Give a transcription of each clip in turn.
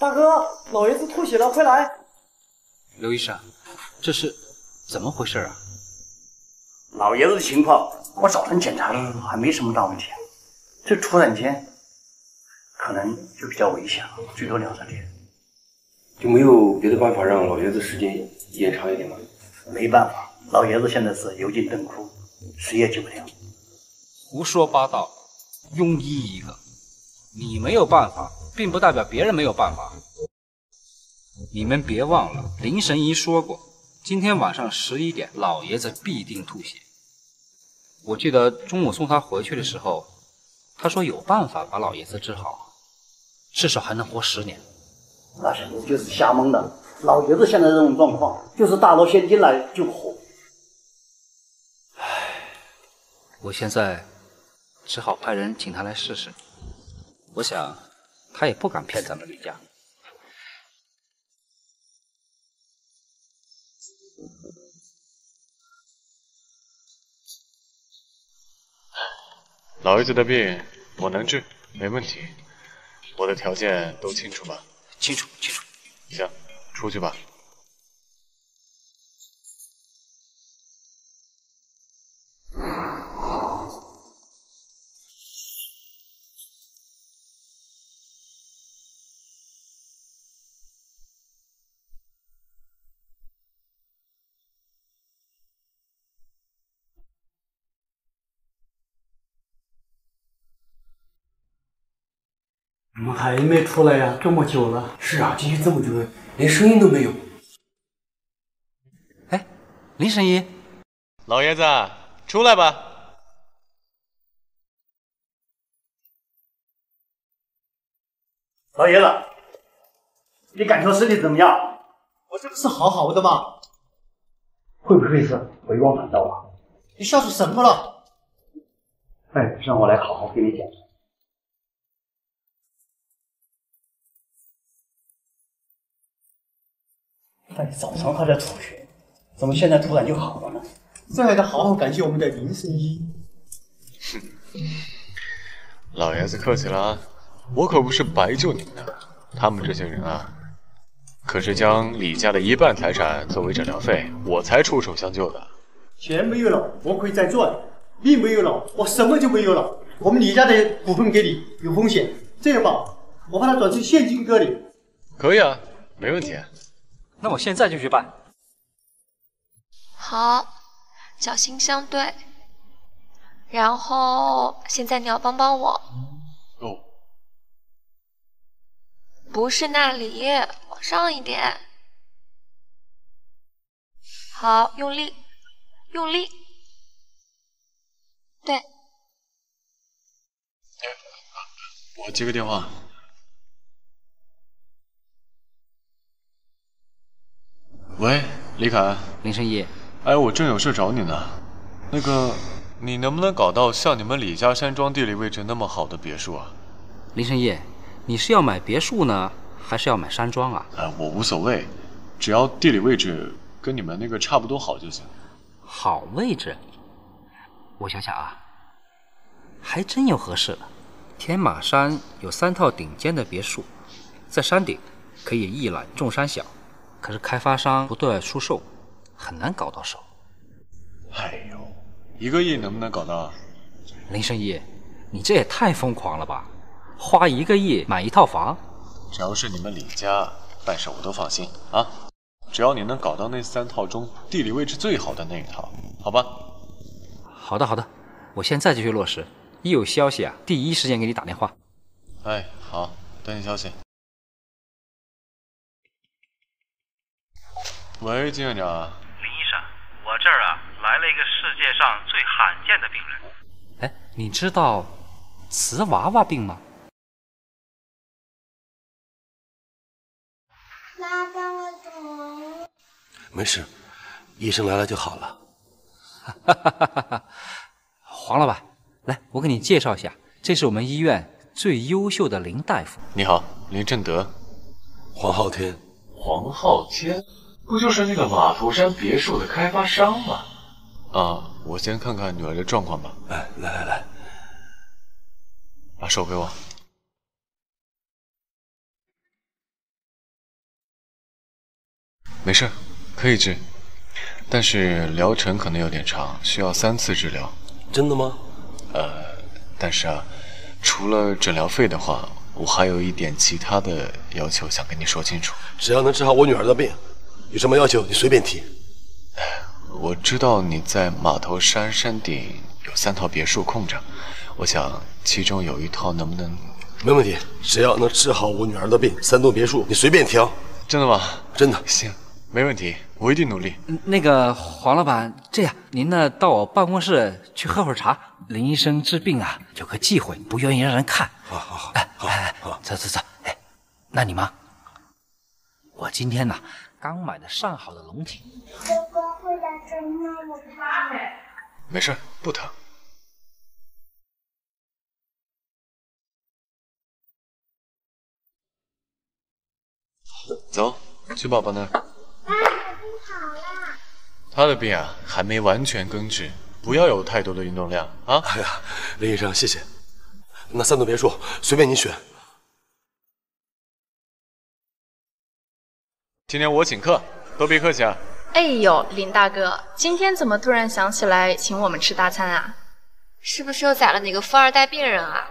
大哥，老爷子吐血了，快来！刘医生，这是怎么回事啊？老爷子的情况我早晨检查的时候还没什么大问题，这突然间可能就比较危险了，最多2、3天。就没有别的办法让老爷子时间延长一点吗？没办法，老爷子现在是油尽灯枯，谁也救不了。胡说八道，庸医一个，你没有办法，并不代表别人没有办法。你们别忘了，林神医说过，今天晚上11点，老爷子必定吐血。我记得中午送他回去的时候，他说有办法把老爷子治好，至少还能活10年。 那是你就是瞎蒙的。老爷子现在这种状况，就是大罗仙金来救火。唉，我现在只好派人请他来试试。我想，他也不敢骗咱们吕家。老爷子的病我能治，没问题。我的条件都清楚吧？ 清楚，清楚。行，出去吧。怎么还没出来呀？这么久了。是啊，进去这么久了，连声音都没有。哎，林神医，老爷子，出来吧。老爷子，你感觉身体怎么样？我这个是好好的吗？会不会是回光返照啊？你笑出什么了？哎，让我来好好给你讲。 哎，早上还在吐血，怎么现在突然就好了呢？这还得好好感谢我们的林神医。哼，老爷子客气了啊，我可不是白救你们的。他们这些人啊，可是将李家的1半财产作为诊疗费，我才出手相救的。钱没有了，我可以再赚；命没有了，我什么就没有了。我们李家的股份给你有风险，这样吧，我把它转成现金给你。可以啊，没问题。 那我现在就去办。好，小心相对。然后现在你要帮帮我。哦。不是那里，往上一点。好，用力，用力。对。我接个电话。 喂，李凯，林神医，哎，我正有事找你呢。那个，你能不能搞到像你们李家山庄地理位置那么好的别墅啊？林神医，你是要买别墅呢，还是要买山庄啊？哎，我无所谓，只要地理位置跟你们那个差不多好就行。好位置，我想想啊，还真有合适的。天马山有3套顶尖的别墅，在山顶可以一览众山小。 可是开发商不对外出售，很难搞到手。哎呦，1个亿能不能搞到啊？林神医，你这也太疯狂了吧！花1个亿买1套房，只要是你们李家办事，我都放心啊。只要你能搞到那3套中地理位置最好的那1套，好吧？好的，好的，我现在就去落实。一有消息啊，第一时间给你打电话。哎，好，等你消息。 喂，金院长。林医生，我这儿啊来了一个世界上最罕见的病人。哎，你知道瓷娃娃病吗？妈，帮我读。没事，医生来了就好了。哈哈哈哈哈！黄老板，来，我给你介绍一下，这是我们医院最优秀的林大夫。你好，林正德。黄昊天。黄昊天。 不就是那个马头山别墅的开发商吗？啊，我先看看女儿的状况吧。哎，来来来，把手给我。没事，可以治，但是疗程可能有点长，需要3次治疗。真的吗？但是啊，除了诊疗费的话，我还有一点其他的要求想跟你说清楚。只要能治好我女儿的病，有什么要求你随便提。我知道你在马头山山顶有3套别墅空着，我想其中有一套能不能？没问题，只要能治好我女儿的病，3栋别墅你随便挑。真的吗？真的。行，没问题，我一定努力。那个黄老板，这样您呢到我办公室去喝会儿茶。林医生治病啊有个忌讳，不愿意让人看。好，哎，好，走。哎，那你妈，我今天呢刚买的上好的龙体。哥哥会来针吗？我怕。没事，不疼。 走，去爸爸那儿。妈，我的病好了。他的病啊，还没完全根治，不要有太多的运动量啊！哎呀，林医生，谢谢。那3栋别墅随便你选。今天我请客，都别客气啊。哎呦，林大哥，今天怎么突然想起来请我们吃大餐啊？是不是又宰了哪个富二代病人啊？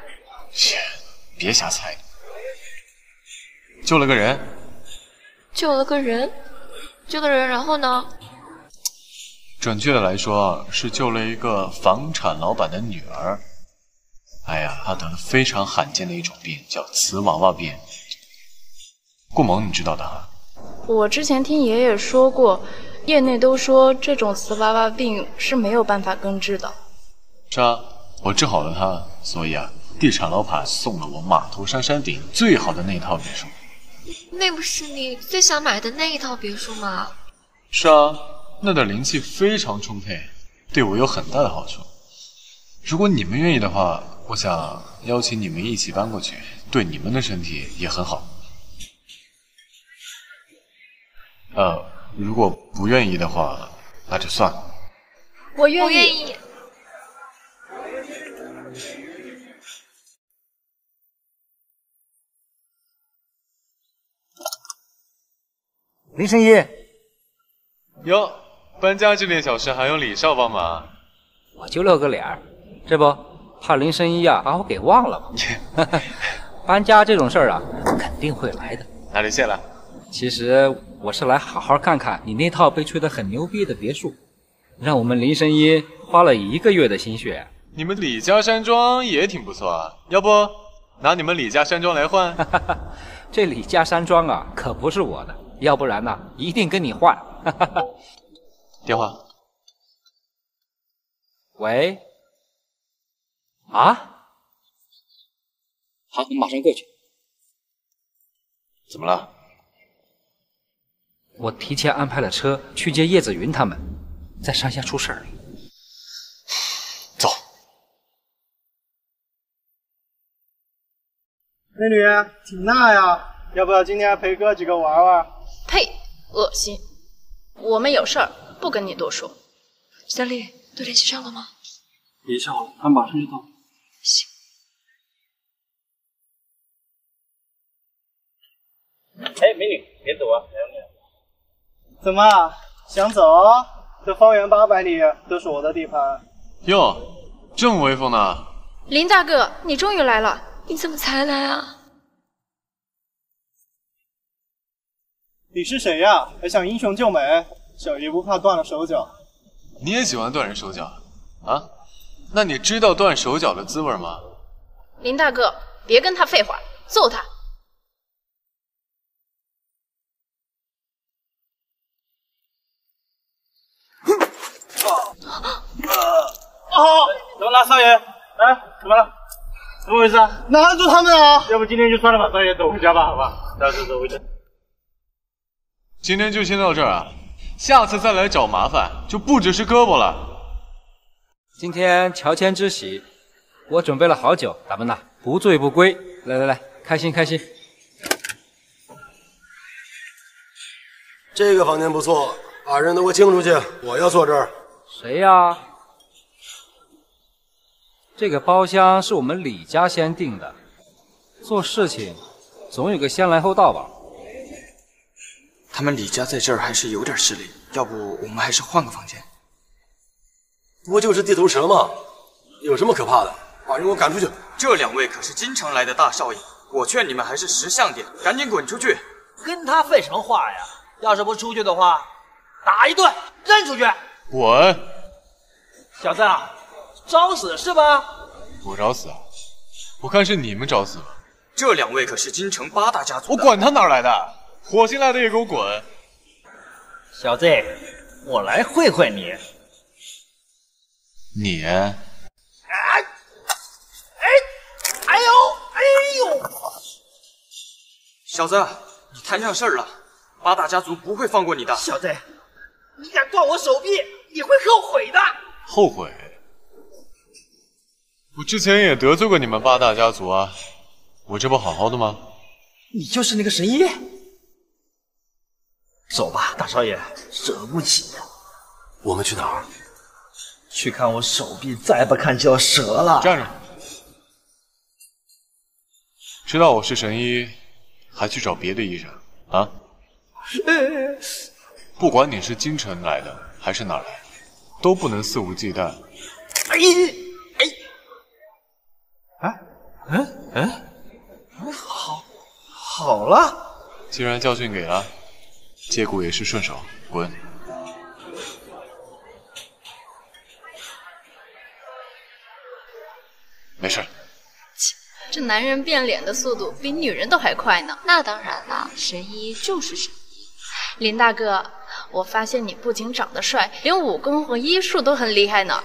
切，别瞎猜。 救了个人，然后呢？准确的来说，是救了一个房产老板的女儿。哎呀，她得了非常罕见的一种病，叫瓷娃娃病。顾萌，你知道的哈？我之前听爷爷说过，业内都说这种瓷娃娃病是没有办法根治的。是啊，我治好了她，所以啊，地产老板送了我马头山山顶最好的那一套别墅。 那不是你最想买的那一套别墅吗？是啊，那的灵气非常充沛，对我有很大的好处。如果你们愿意的话，我想邀请你们一起搬过去，对你们的身体也很好。如果不愿意的话，那就算了。我愿意。我愿意。 林神医，哟，搬家这点小事还用李少帮忙？我就露个脸儿，这不怕林神医啊把我给忘了吗？搬家这种事儿啊，肯定会来的。那就谢了。其实我是来好好看看你那套被吹得很牛逼的别墅，让我们林神医花了1个月的心血。你们李家山庄也挺不错啊，要不拿你们李家山庄来换？这李家山庄啊，可不是我的。 要不然呢、啊，一定跟你换。电话。喂。啊？好，我马上过去。怎么了？我提前安排了车去接叶子云他们，在山下出事儿了。走。美女，挺大呀，要不要今天陪哥几个玩玩？ 呸！恶心！我们有事儿不跟你多说。小李，都联系上了吗？联系好了，他马上就到。行。哎，美女，别走啊，还有你。怎么想走？这方圆800里都是我的地盘。哟，这么威风呢？林大哥，你终于来了！你怎么才来啊？ 你是谁呀？还想英雄救美？小姨不怕断了手脚。你也喜欢断人手脚啊？那你知道断手脚的滋味吗？林大哥，别跟他废话，揍他！怎么了，少爷？哎，怎么了？怎么回事？拿住他们啊！要不今天就算了吧，少爷，走回家吧，好吧？大家走回家。 今天就先到这儿啊，下次再来找麻烦就不只是胳膊了。今天乔迁之喜，我准备了好酒，咱们呐不醉不归。来，开心。这个房间不错，把人都给我清出去，我要坐这儿。谁呀？这个包厢是我们李家先定的，做事情总有个先来后到吧。他们李家在这儿还是有点势力，要不我们还是换个房间。不就是地头蛇嘛，有什么可怕的？把人给我赶出去！这两位可是京城来的大少爷，我劝你们还是识相点，赶紧滚出去！跟他废什么话呀？要是不出去的话，打一顿扔出去！滚！小子啊，找死是吧？我找死啊！我看是你们找死吧。这两位可是京城八大家族，我管他哪来的！ 火星来的也给我滚！小子，我来会会你。你？哎呦！小子，你摊上事儿了，八大家族不会放过你的。小子，你敢断我手臂，你会后悔的。后悔？我之前也得罪过你们八大家族啊，我这不好好的吗？你就是那个神医？ 走吧，大少爷，惹不起。我们去哪儿？去看我手臂，再不看就要折了。站住！知道我是神医，还去找别的医生啊？不管你是京城来的还是哪来的，都不能肆无忌惮。好了，既然教训给了。 结果也是顺手，滚！没事。这男人变脸的速度比女人都还快呢。那当然了，神医就是神医。林大哥，我发现你不仅长得帅，连武功和医术都很厉害呢。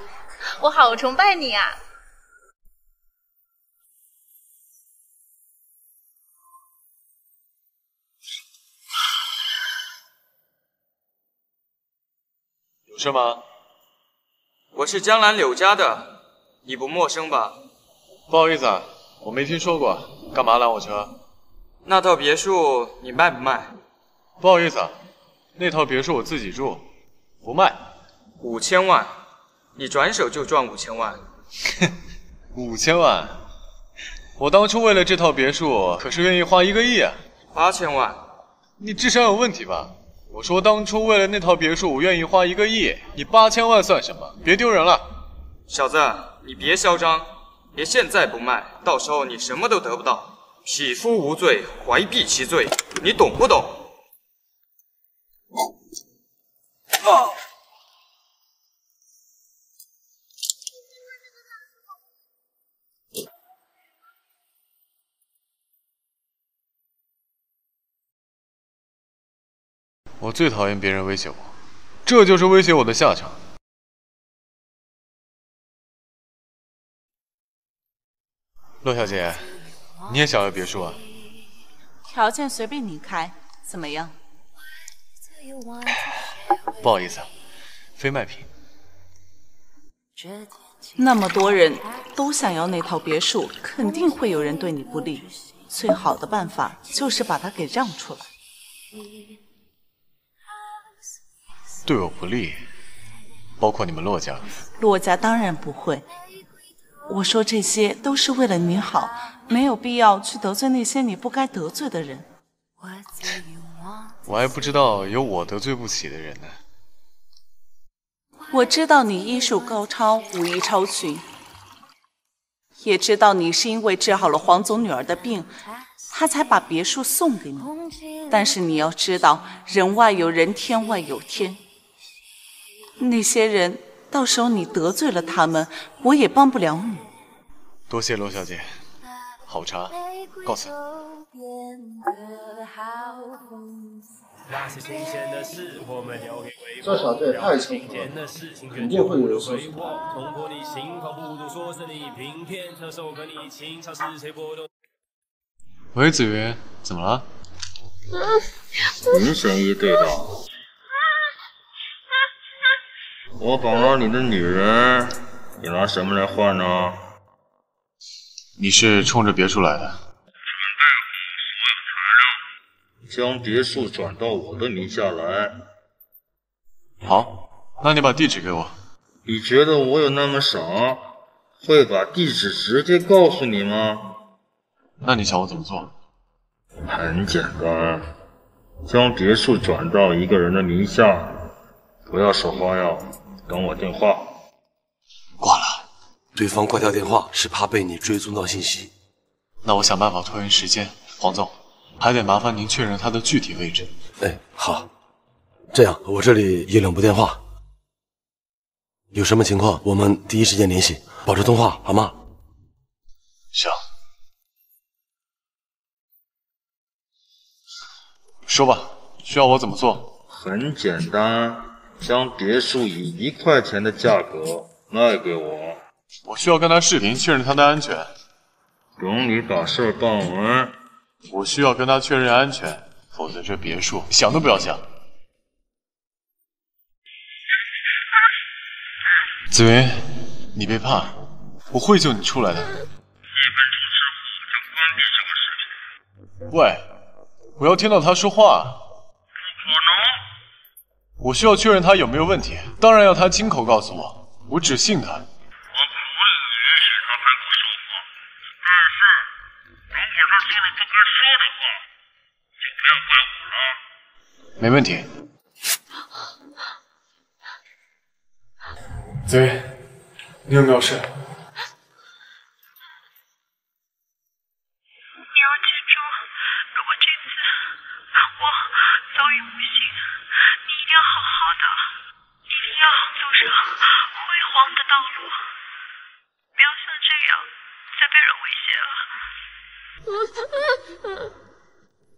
我好崇拜你啊！ 是吗？我是江兰柳家的，你不陌生吧？不好意思啊，我没听说过，干嘛拦我车？那套别墅你卖不卖？不好意思啊，那套别墅我自己住，不卖。5000万，你转手就赚5000万。5000万，我当初为了这套别墅可是愿意花1个亿啊。8000万，你智商有问题吧？ 我说当初为了那套别墅，我愿意花1个亿，你8000万算什么？别丢人了，小子，你别嚣张，别现在不卖，到时候你什么都得不到。匹夫无罪，怀璧其罪，你懂不懂？啊！我最讨厌别人威胁我，这就是威胁我的下场。洛小姐，你也想要别墅啊？条件随便你开，怎么样？不好意思啊，非卖品。那么多人都想要那套别墅，肯定会有人对你不利。最好的办法就是把它给让出来。 对我不利，包括你们洛家。洛家当然不会。我说这些都是为了你好，没有必要去得罪那些你不该得罪的人。我还不知道有我得罪不起的人呢。我知道你医术高超，武艺超群，也知道你是因为治好了黄总女儿的病。 他才把别墅送给你，但是你要知道，人外有人，天外有天。那些人，到时候你得罪了他们，我也帮不了你。多谢罗小姐，好茶，告辞。这小子也太成熟了，肯定会有人收拾他。 喂，子云，怎么了？你神医这套，我绑了你的女人，你拿什么来换呢？你是冲着别墅来的？准备好所有材料，将别墅转到我的名下来。好，那你把地址给我。你觉得我有那么傻，会把地址直接告诉你吗？ 那你想我怎么做？很简单，将别墅转到一个人的名下，不要手花样，等我电话。挂了，对方挂掉电话是怕被你追踪到信息。那我想办法拖延时间，黄总，还得麻烦您确认他的具体位置。哎，好，这样我这里有2部电话，有什么情况我们第一时间联系，保持通话好吗？行。 说吧，需要我怎么做？很简单，将别墅以1块钱的价格卖给我。我需要跟他视频确认他的安全。等你把事办完，我需要跟他确认安全，否则这别墅想都不要想。紫云，你别怕，我会救你出来的。1分钟之后将关闭这个视频。喂。 我要听到他说话。不可能！我需要确认他有没有问题，当然要他亲口告诉我，我只信他。我不会允许他开口说话，但是如果他说了不该说的话，就不要怪我了。没问题。紫云，你有没有事？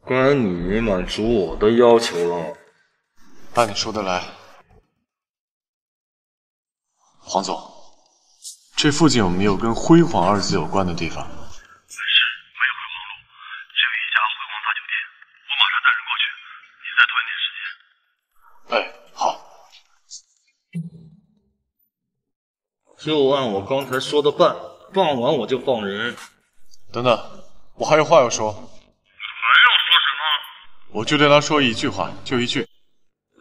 该你满足我的要求了，按你说的来。黄总，这附近有没有跟“辉煌”2字有关的地方？是梅辉煌路，这有一家辉煌大酒店，我马上带人过去，你再拖延点时间。哎，好。就按我刚才说的办，办完我就放人。等等，我还有话要说。 我就对他说一句话，就一句。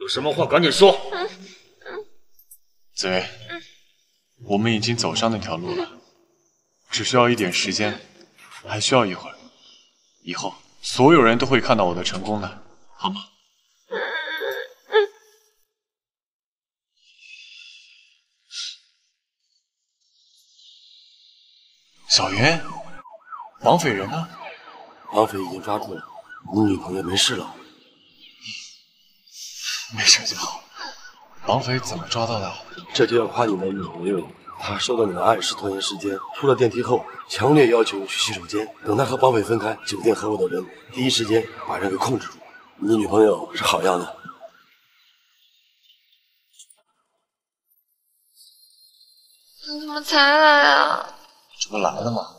有什么话赶紧说。紫薇，我们已经走上那条路了，只需要一点时间，还需要一会儿。以后所有人都会看到我的成功的，好吗？小云，绑匪人呢？绑匪已经抓住了。 你女朋友没事了？没事就好。绑匪怎么抓到的？这就要夸你的女朋友，她受到你的暗示拖延时间。出了电梯后，强烈要求去洗手间。等她和绑匪分开，酒店合伙的人第一时间把人给控制住。你女朋友是好样的。你怎么才来啊？这不来了吗？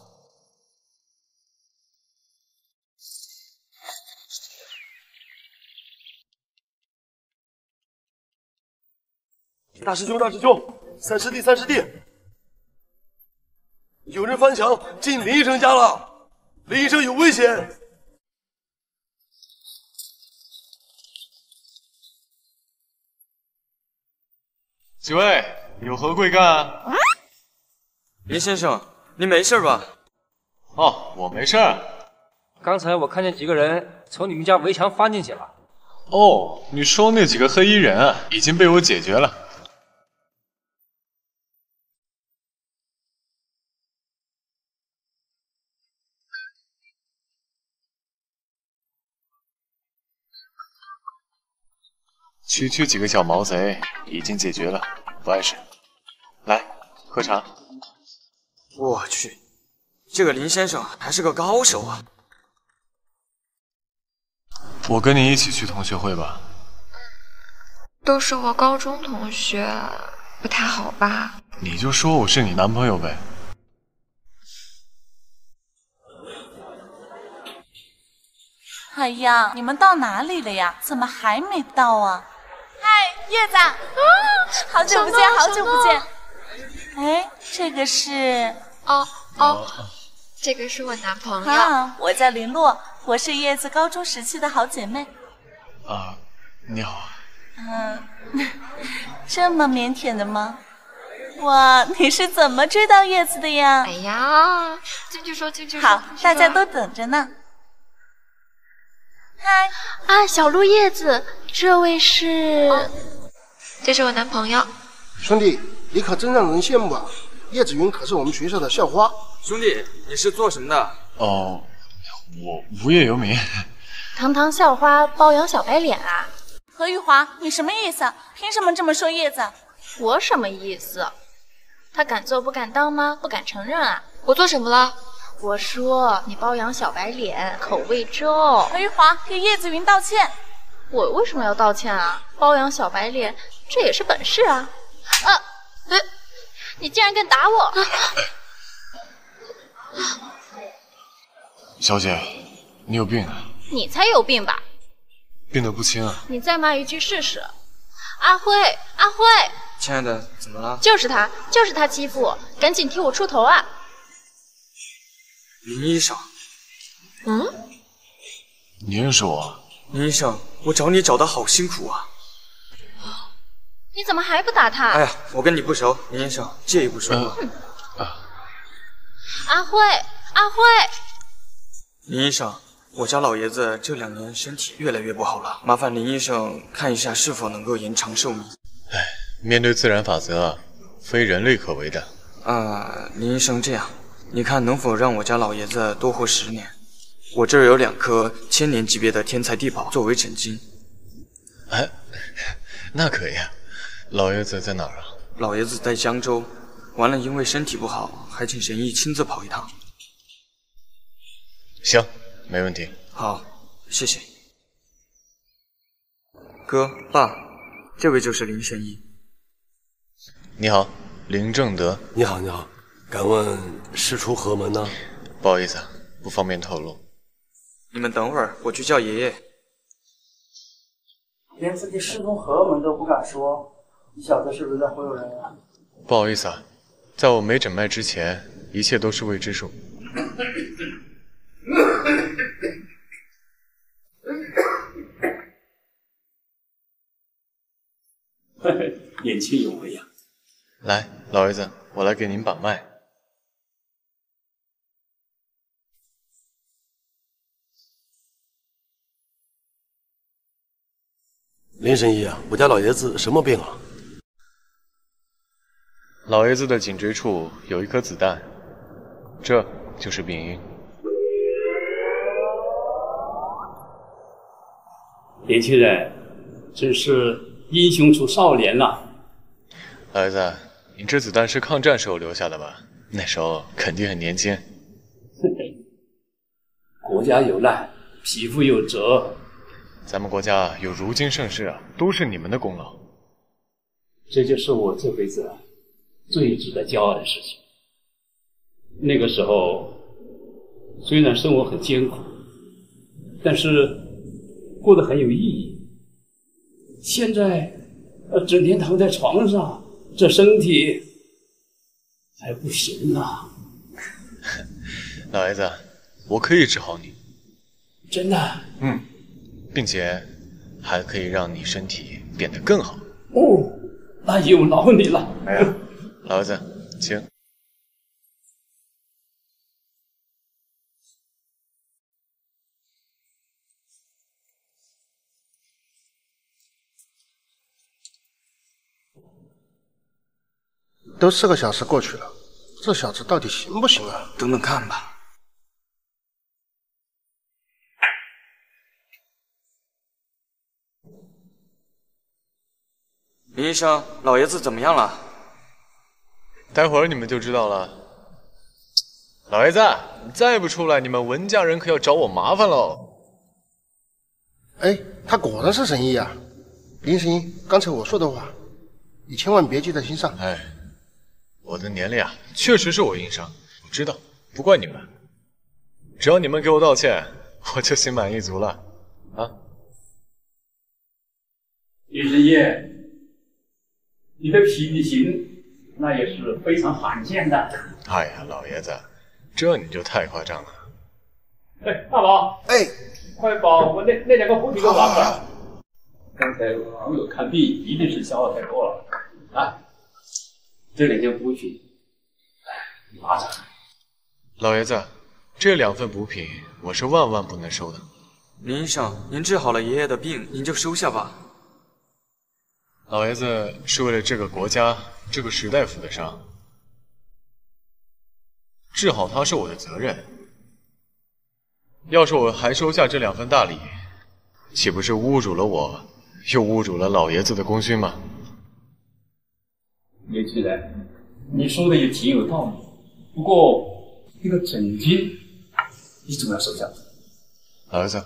大师兄，大师兄，三师弟，三师弟，有人翻墙进林医生家了，林医生有危险。几位有何贵干啊？林先生，您没事吧？哦，我没事。刚才我看见几个人从你们家围墙翻进去了。哦，你说那几个黑衣人啊，已经被我解决了。 区区几个小毛贼已经解决了，不碍事。来，喝茶。我去，这个林先生还是个高手啊！我跟你一起去同学会吧。都是我高中同学，不太好吧？你就说我是你男朋友呗。哎呀，你们到哪里了呀？怎么还没到啊？ 嗨，叶子，好久不见，好久不见。哎，这个是……哦，这个是我男朋友。啊，我叫林洛，我是叶子高中时期的好姐妹。啊，你好。嗯，这么腼腆的吗？哇，你是怎么追到叶子的呀？哎呀，进去说，进去说。好，大家都等着呢。开啊，小鹿叶子，这位是？哦，这是我男朋友。兄弟，你可真让人羡慕啊！叶子云可是我们学校的校花。兄弟，你是做什么的？哦，我无业游民。堂堂校花包养小白脸啊！何玉华，你什么意思？凭什么这么说叶子？我什么意思？他敢做不敢当吗？不敢承认啊！我做什么了？ 我说你包养小白脸，口味重。何玉华给叶子云道歉。我为什么要道歉啊？包养小白脸，这也是本事啊！啊，哎，你竟然敢打我！小姐，你有病啊！你才有病吧？病得不轻啊！你再骂一句试试！阿辉，阿辉！亲爱的，怎么了？就是他，就是他欺负我，赶紧替我出头啊！ 林医生，嗯，你认识我？林医生，我找你找的好辛苦啊！你怎么还不打他？哎呀，我跟你不熟，林医生借一步说话。阿慧，阿慧，林医生，我家老爷子这2年身体越来越不好了，麻烦林医生看一下是否能够延长寿命。哎，面对自然法则，非人类可为的。林医生这样。 你看，能否让我家老爷子多活10年？我这儿有2颗1000年级别的天才地宝作为诊金。哎，那可以啊。老爷子在哪儿啊？老爷子在江州，完了因为身体不好，还请神医亲自跑一趟。行，没问题。好，谢谢。哥，爸，这位就是林神医。你好，林正德。你好，你好。 敢问师出何门呢？不好意思，不方便透露。你们等会儿，我去叫爷爷。连自己师出何门都不敢说，你小子是不是在忽悠人啊？不好意思啊，在我没诊脉之前，一切都是未知数。嘿嘿，年轻有为呀！来，老爷子，我来给您把脉。 林神医啊，我家老爷子什么病啊？老爷子的颈椎处有一颗子弹，这就是病因。年轻人，真是英雄出少年了。老爷子，你这子弹是抗战时候留下的吧？那时候肯定很年轻。国家有难，匹夫有责。 咱们国家有如今盛世啊，都是你们的功劳。这就是我这辈子最值得骄傲的事情。那个时候虽然生活很艰苦，但是过得很有意义。现在整天躺在床上，这身体还不行啊。老爷子，我可以治好你。真的？嗯。 并且还可以让你身体变得更好哦，那有劳你了。哎呀，老爷子，请。都4个小时过去了，这小子到底行不行啊？等等看吧。 林医生，老爷子怎么样了？待会儿你们就知道了。老爷子，你再不出来，你们文家人可要找我麻烦喽。哎，他果然是神医啊！林神医，刚才我说的话，你千万别记在心上。哎，我的年龄啊，确实是我硬伤，我知道，不怪你们。只要你们给我道歉，我就心满意足了。啊，林神医。 你的体型那也是非常罕见的。哎呀，老爷子，这你就太夸张了。哎，大宝，哎，快把我那2个护体给我拿过来。刚才网友看病一定是消耗太多了啊！这2件补品，拿着。老爷子，这2份补品我是万万不能收的，林医生，您治好了爷爷的病，您就收下吧。老爷子是为了这个国家、这个时代负的伤，治好他是我的责任。要是我还收下这两份大礼，岂不是侮辱了我，又侮辱了老爷子的功勋吗？刘继来，你说的也挺有道理，不过那个诊金，你总要收下。老爷子。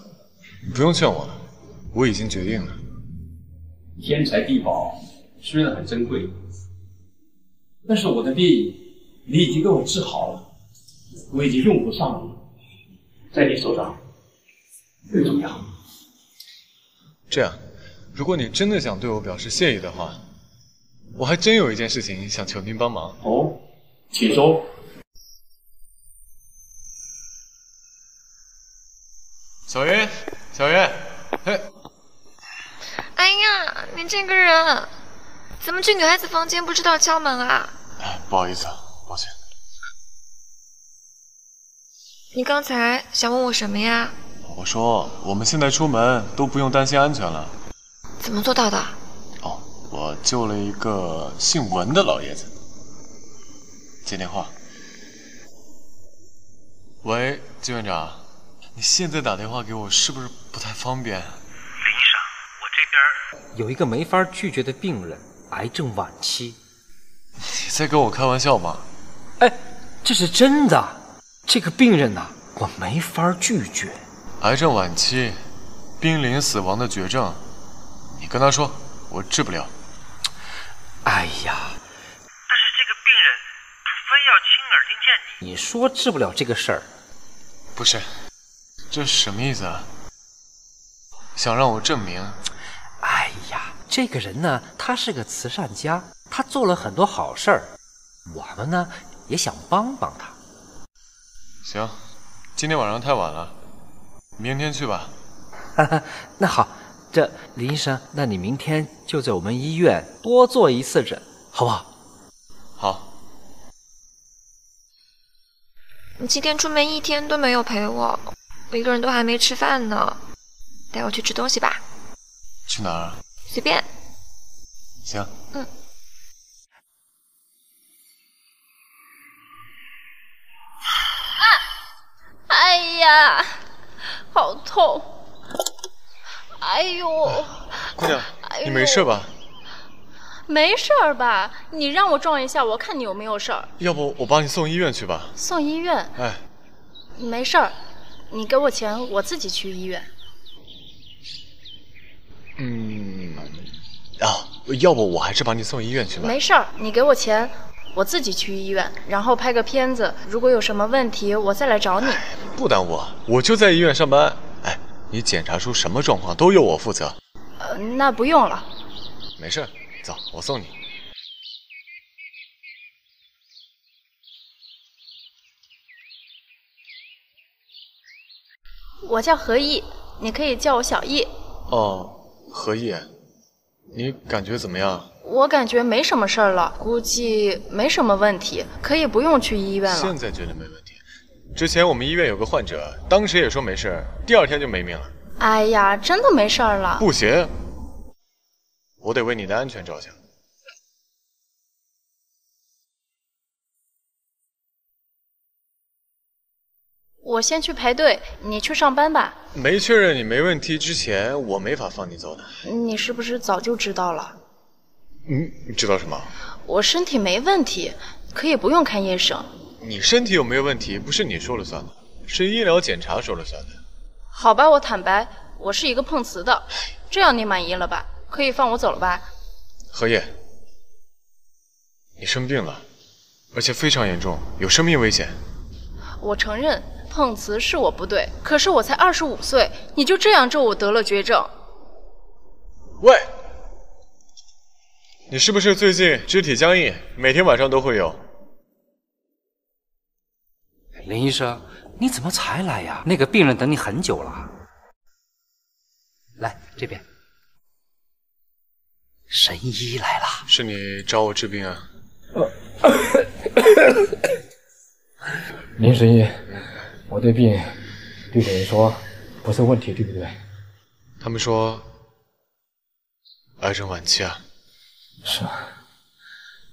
你不用劝我了，我已经决定了。天材地宝虽然很珍贵，但是我的病你已经给我治好了，我已经用不上了，在你手上最重要。这样，如果你真的想对我表示谢意的话，我还真有一件事情想求您帮忙。哦，请说。小云。 小云，嘿！哎呀，你这个人，怎么去女孩子房间不知道敲门啊？哎，不好意思啊，抱歉。你刚才想问我什么呀？我说我们现在出门都不用担心安全了。怎么做到的？哦，我救了一个姓文的老爷子。接电话。喂，金院长。 你现在打电话给我是不是不太方便？林医生，我这边有一个没法拒绝的病人，癌症晚期。你在跟我开玩笑吗？哎，这是真的。这个病人呐，我没法拒绝。癌症晚期，濒临死亡的绝症。你跟他说我治不了。哎呀，但是这个病人非要亲耳听见你。你说治不了这个事儿，不是？ 这什么意思啊？想让我证明？哎呀，这个人呢，他是个慈善家，他做了很多好事儿，我们呢也想帮帮他。行，今天晚上太晚了，明天去吧。那好，这林医生，那你明天就在我们医院多做一次诊，好不好？好。你今天出门一天都没有陪我。 我一个人都还没吃饭呢，带我去吃东西吧。去哪儿？随便。行。嗯。啊！哎呀，好痛！哎呦！姑娘，哎、你没事吧？没事儿吧？你让我撞一下，我看你有没有事儿。要不我把你送医院去吧？送医院？哎，没事儿。 你给我钱，我自己去医院。嗯，啊，要不我还是把你送医院去吧。没事儿，你给我钱，我自己去医院，然后拍个片子。如果有什么问题，我再来找你。不耽误，我就在医院上班。哎，你检查出什么状况都由我负责。那不用了。没事，走，我送你。 我叫何毅，你可以叫我小毅。哦，何毅，你感觉怎么样？我感觉没什么事儿了，估计没什么问题，可以不用去医院了。现在觉得没问题。之前我们医院有个患者，当时也说没事，第二天就没命了。哎呀，真的没事儿了。不行，我得为你的安全着想。 我先去排队，你去上班吧。没确认你没问题之前，我没法放你走的。你是不是早就知道了？你知道什么？我身体没问题，可以不用看医生。你身体有没有问题，不是你说了算的，是医疗检查说了算的。好吧，我坦白，我是一个碰瓷的，这样你满意了吧？可以放我走了吧？何叶，你生病了，而且非常严重，有生命危险。我承认。 碰瓷是我不对，可是我才25岁，你就这样咒我得了绝症？喂，你是不是最近肢体僵硬，每天晚上都会有？林医生，你怎么才来呀？那个病人等你很久了。来这边，神医来了。是你找我治病啊？林神医。 我对病对你说不是问题，对不对？他们说，癌症晚期啊。是啊，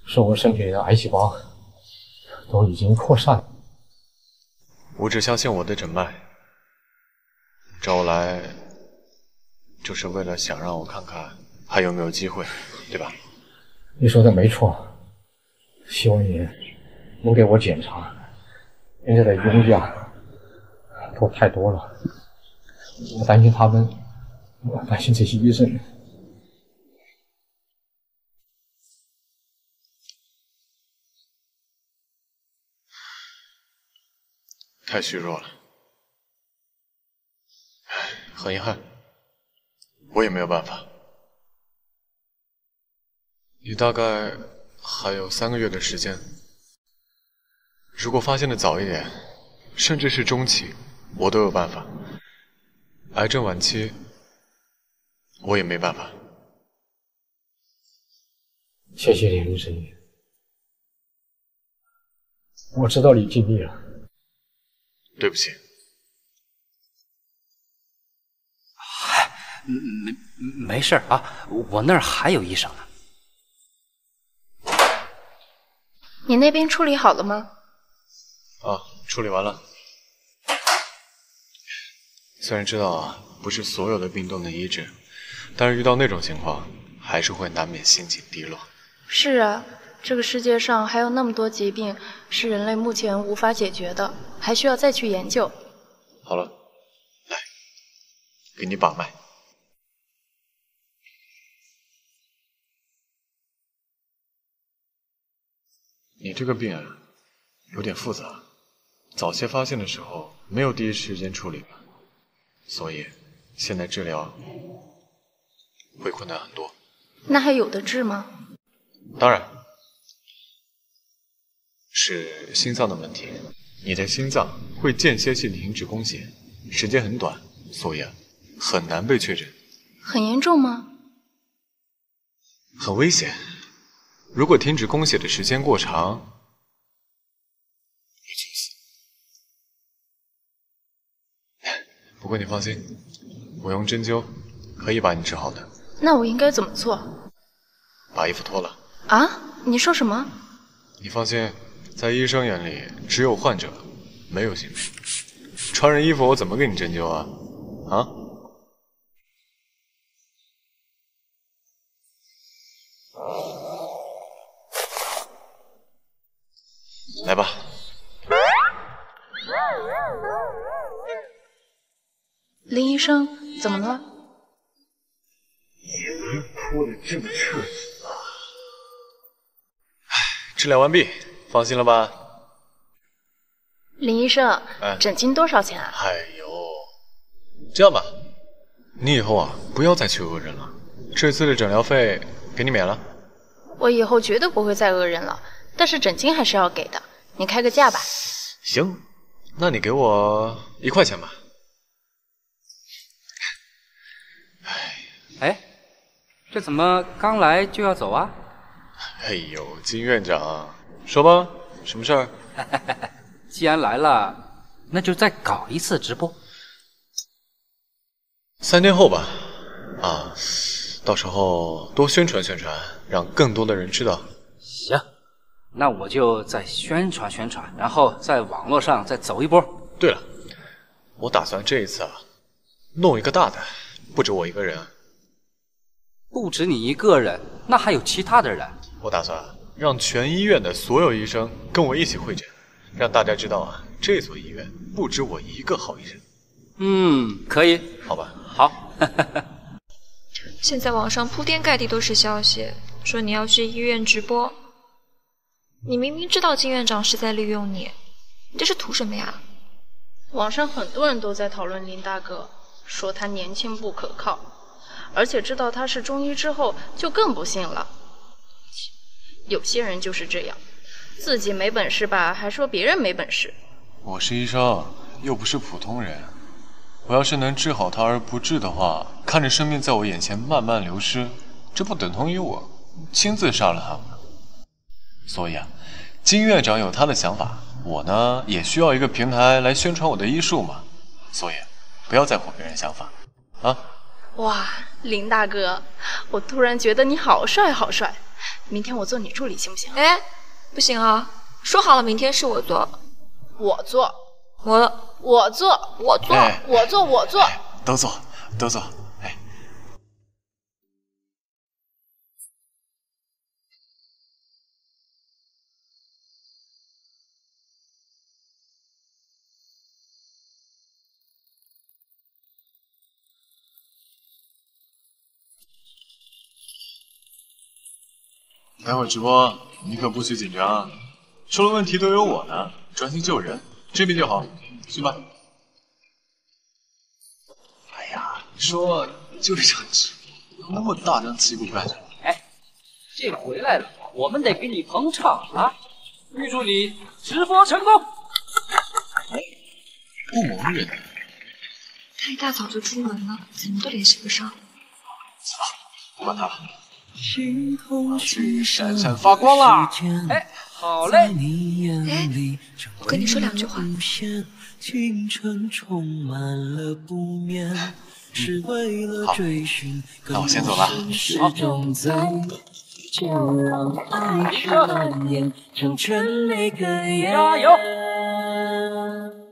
是我身体里的癌细胞都已经扩散了。我只相信我的诊脉，找我来就是为了想让我看看还有没有机会，对吧？你说的没错，希望你能给我检查。 现在的佣兵都太多了，我担心他们，我担心这些医生。太虚弱了，很遗憾，我也没有办法。你大概还有3个月的时间。 如果发现的早一点，甚至是中期，我都有办法。癌症晚期，我也没办法。谢谢你，林神医。我知道你尽力了。对不起。没事啊，我那儿还有医生呢。你那边处理好了吗？ 啊，处理完了。虽然知道啊，不是所有的病都能医治，但是遇到那种情况，还是会难免心情低落。是啊，这个世界上还有那么多疾病是人类目前无法解决的，还需要再去研究。好了，来，给你把脉。 你这个病啊，有点复杂。 早些发现的时候没有第一时间处理，所以现在治疗会困难很多。那还有的治吗？当然，是心脏的问题。你的心脏会间歇性停止供血，时间很短，所以很难被确诊。很严重吗？很危险。如果停止供血的时间过长， 不过你放心，我用针灸可以把你治好的。那我应该怎么做？把衣服脱了。啊？你说什么？你放心，在医生眼里只有患者，没有刑事。穿着衣服我怎么给你针灸啊？啊？来吧。 林医生，怎么了？你们哭得这么彻底啊！治疗完毕，放心了吧？林医生，诊金多少钱啊？哎呦，这样吧，你以后啊不要再去讹人了，这次的诊疗费给你免了。我以后绝对不会再讹人了，但是诊金还是要给的，你开个价吧。行，那你给我1块钱吧。 哎，这怎么刚来就要走啊？哎呦，金院长，说吧，什么事儿？既然来了，那就再搞一次直播。3天后吧，啊，到时候多宣传宣传，让更多的人知道。行，那我就再宣传宣传，然后在网络上再走一波。对了，我打算这一次啊，弄一个大的，不止我一个人。 不止你一个人，那还有其他的人。我打算让全医院的所有医生跟我一起会诊，让大家知道啊，这所医院不止我一个好医生。嗯，可以，好吧，好。现在网上铺天盖地都是消息，说你要去医院直播。你明明知道金院长是在利用你，你这是图什么呀？网上很多人都在讨论林大哥，说他年轻不可靠。 而且知道他是中医之后，就更不信了。有些人就是这样，自己没本事吧，还说别人没本事。我是医生，又不是普通人。我要是能治好他而不治的话，看着生命在我眼前慢慢流失，这不等同于我亲自杀了他吗？所以啊，金院长有他的想法，我呢也需要一个平台来宣传我的医术嘛。所以，不要在乎别人想法啊！哇，林大哥，我突然觉得你好帅好帅，明天我做你助理行不行？哎，不行啊，说好了明天是我做，我做，我做，我做，我做，我做，都做，都做。 待会儿直播你可不许紧张啊！出了问题都有我呢，专心救人，这边就好，去吧。哎呀，你说就这场直播，那么大张旗鼓干什么？哎，这回来了，我们得给你捧场啊！预祝你直播成功！哎，不蒙人，他一大早就出门了，怎么都联系不上。走吧，不管他了。 我要去闪闪发光啦！哎，好嘞！哎，我跟你说两句话。好，那我先走了。好，加油！